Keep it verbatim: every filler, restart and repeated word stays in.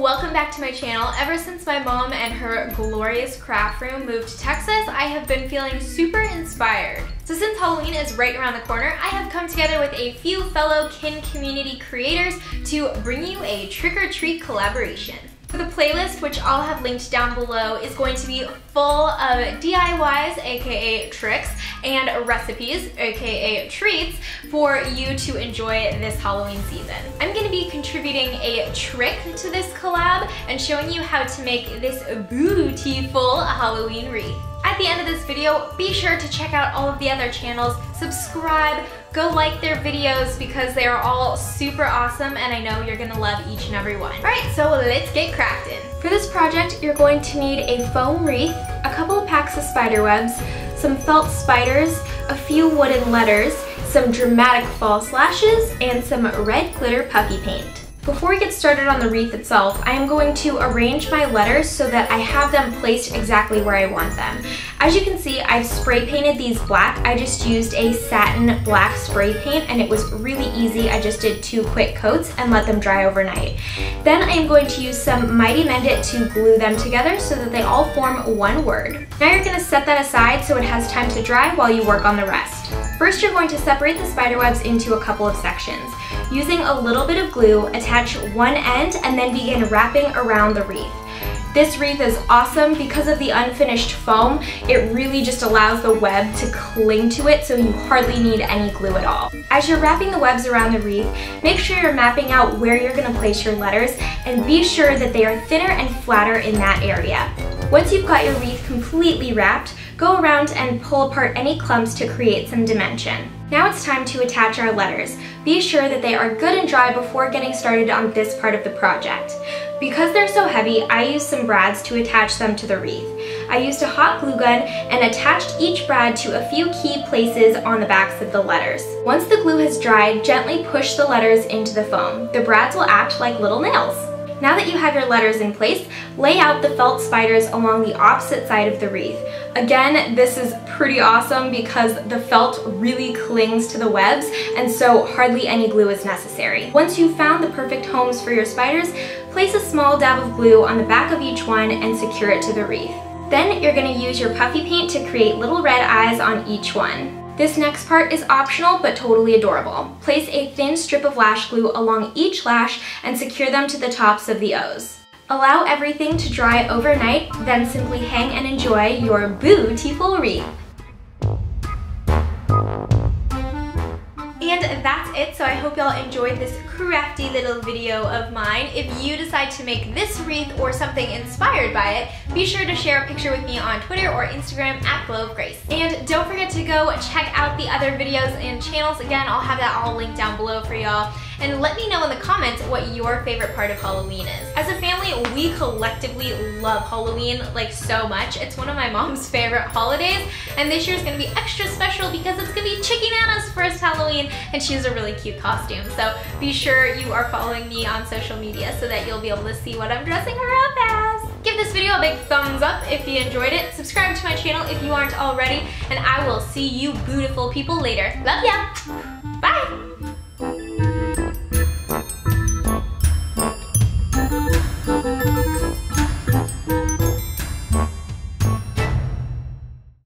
welcome back to my channel. Ever since my mom and her glorious craft room moved to Texas, I have been feeling super inspired. So since Halloween is right around the corner, I have come together with a few fellow kin community creators to bring you a trick-or-treat collaboration. So the playlist, which I'll have linked down below, is going to be full of D I Ys, aka tricks, and recipes, aka treats, for you to enjoy this Halloween season. I'm gonna be contributing a trick to this collab and showing you how to make this beautiful Halloween wreath. At the end of this video, be sure to check out all of the other channels, subscribe, go like their videos because they are all super awesome and I know you're gonna love each and every one. All right, so let's get crafting. For this project, you're going to need a foam wreath, a couple of packs of spider webs, some felt spiders, a few wooden letters, some dramatic false lashes, and some red glitter puffy paint. Before we get started on the wreath itself, I am going to arrange my letters so that I have them placed exactly where I want them. As you can see, I've spray painted these black. I just used a satin black spray paint and it was really easy. I just did two quick coats and let them dry overnight. Then I am going to use some Mighty Mend It to glue them together so that they all form one word. Now you're going to set that aside so it has time to dry while you work on the rest. First, you're going to separate the spider webs into a couple of sections. Using a little bit of glue, attach one end and then begin wrapping around the wreath. This wreath is awesome because of the unfinished foam. It really just allows the web to cling to it, so you hardly need any glue at all. As you're wrapping the webs around the wreath, make sure you're mapping out where you're going to place your letters and be sure that they are thinner and flatter in that area. Once you've got your wreath completely wrapped, go around and pull apart any clumps to create some dimension. Now it's time to attach our letters. Be sure that they are good and dry before getting started on this part of the project. Because they're so heavy, I used some brads to attach them to the wreath. I used a hot glue gun and attached each brad to a few key places on the backs of the letters. Once the glue has dried, gently push the letters into the foam. The brads will act like little nails. Now that you have your letters in place, lay out the felt spiders along the opposite side of the wreath. Again, this is pretty awesome because the felt really clings to the webs and so hardly any glue is necessary. Once you've found the perfect homes for your spiders, place a small dab of glue on the back of each one and secure it to the wreath. Then you're going to use your puffy paint to create little red eyes on each one. This next part is optional but totally adorable. Place a thin strip of lash glue along each lash and secure them to the tops of the O's. Allow everything to dry overnight, then simply hang and enjoy your beautiful wreath. And that's it, so I hope y'all enjoyed this crafty little video of mine. If you decide to make this wreath or something inspired by it, be sure to share a picture with me on Twitter or Instagram at Glow of Grace. And don't forget to go check out the other videos and channels. Again, I'll have that all linked down below for y'all. And let me know in the comments what your favorite part of Halloween is. As a family, we collectively love Halloween like so much. It's one of my mom's favorite holidays, and this year's gonna be extra special because it's gonna be Chicky Nana's first Halloween, and she has a really cute costume. So be sure you are following me on social media so that you'll be able to see what I'm dressing her up as. Give this video a big thumbs up if you enjoyed it. Subscribe to my channel if you aren't already, and I will see you beautiful people later. Love ya, bye.